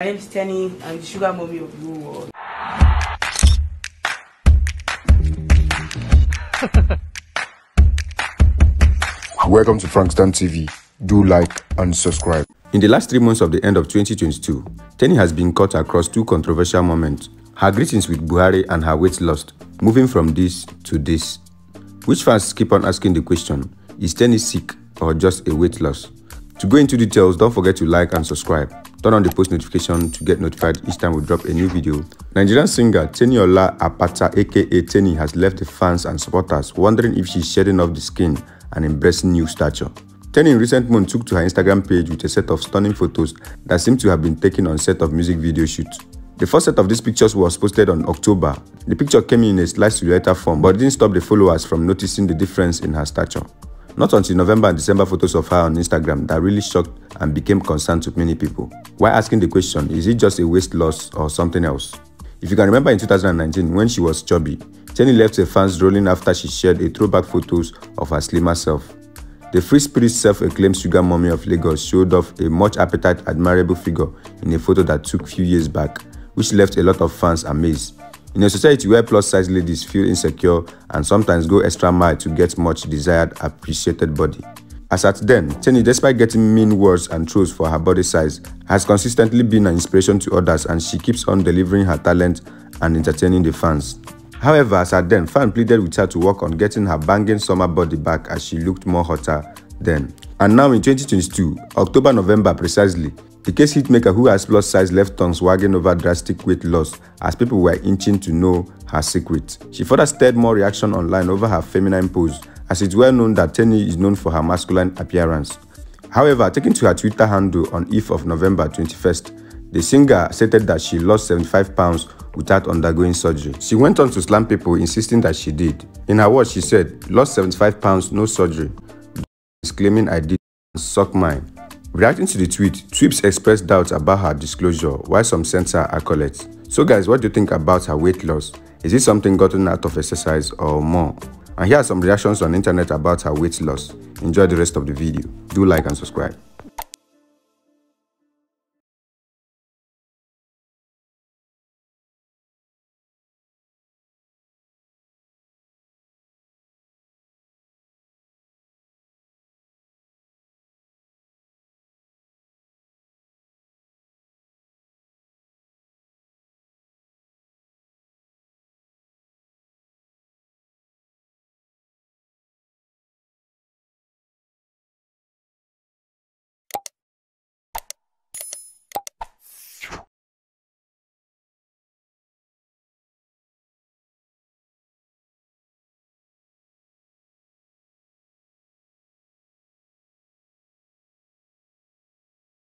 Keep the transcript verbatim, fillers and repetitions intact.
My name is Tenny, I'm the sugar mommy of the whole world. Welcome to Frankstan T V. Do like and subscribe. In the last three months of the end of twenty twenty-two, Tenny has been caught across two controversial moments: her greetings with Buhari and her weight loss. Moving from this to this, which fans keep on asking the question: is Tenny sick or just a weight loss? To go into details, don't forget to like and subscribe. Turn on the post notification to get notified each time we drop a new video. Nigerian singer Teniola Apata aka Tenny has left the fans and supporters wondering if she's shedding off the skin and embracing new stature. Tenny in recent months took to her Instagram page with a set of stunning photos that seem to have been taken on set of music video shoots. The first set of these pictures was posted on October. The picture came in a sliced silhouette form but didn't stop the followers from noticing the difference in her stature. Not until November and December photos of her on Instagram that really shocked and became concerned to many people. Why asking the question, is it just a weight loss or something else? If you can remember in two thousand nineteen when she was chubby, Tenny left her fans rolling after she shared a throwback photos of her slimmer self. The free spirit self-acclaimed sugar mommy of Lagos showed off a much appetite admirable figure in a photo that took few years back, which left a lot of fans amazed. In a society where plus-size ladies feel insecure and sometimes go extra mile to get much desired, appreciated body. As at then, Tenny, despite getting mean words and trolls for her body size, has consistently been an inspiration to others, and she keeps on delivering her talent and entertaining the fans. However, as at then, fans pleaded with her to work on getting her banging summer body back as she looked more hotter then. And now in twenty twenty-two, October, November precisely, the case hitmaker who has plus size left tongues wagging over drastic weight loss as people were inching to know her secret. She further stirred more reaction online over her feminine pose, as it's well known that Tenny is known for her masculine appearance. However, taken to her Twitter handle on eve of November twenty-first, the singer stated that she lost seventy-five pounds without undergoing surgery. She went on to slam people insisting that she did. In her words, she said, "Lost seventy-five pounds, no surgery. Is claiming I did, suck mine." Reacting to the tweet, Twips expressed doubts about her disclosure, while some sent her accolades. So guys, what do you think about her weight loss? Is it something gotten out of exercise or more? And here are some reactions on the internet about her weight loss. Enjoy the rest of the video. Do like and subscribe.